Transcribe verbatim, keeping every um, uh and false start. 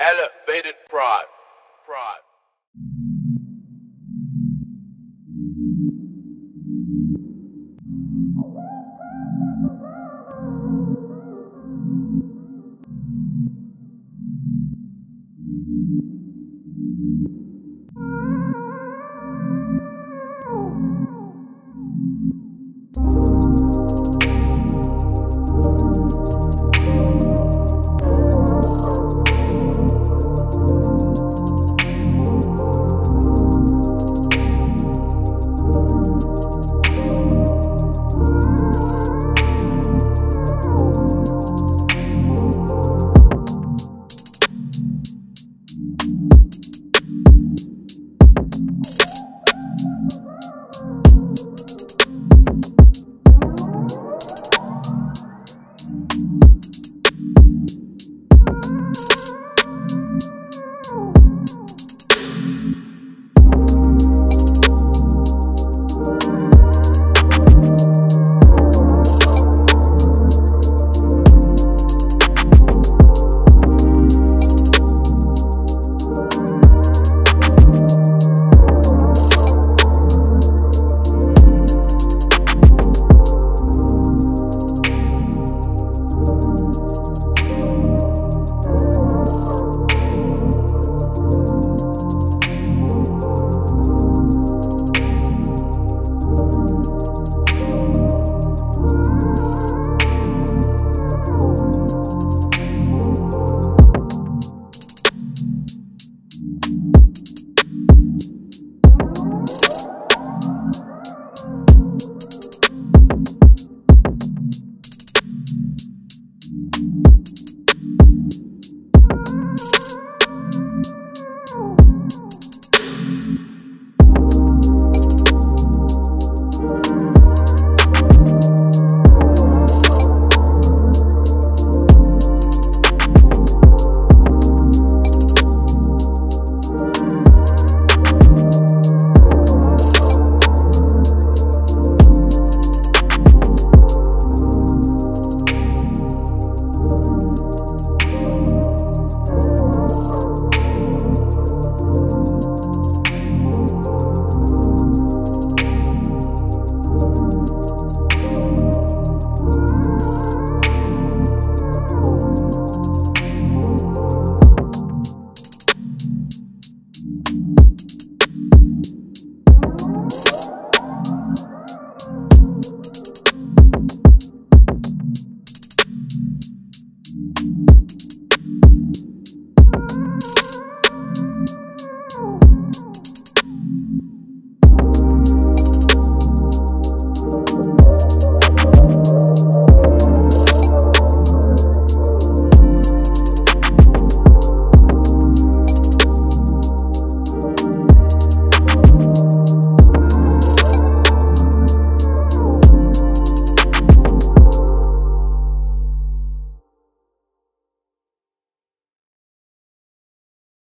Elevated pride. Pride.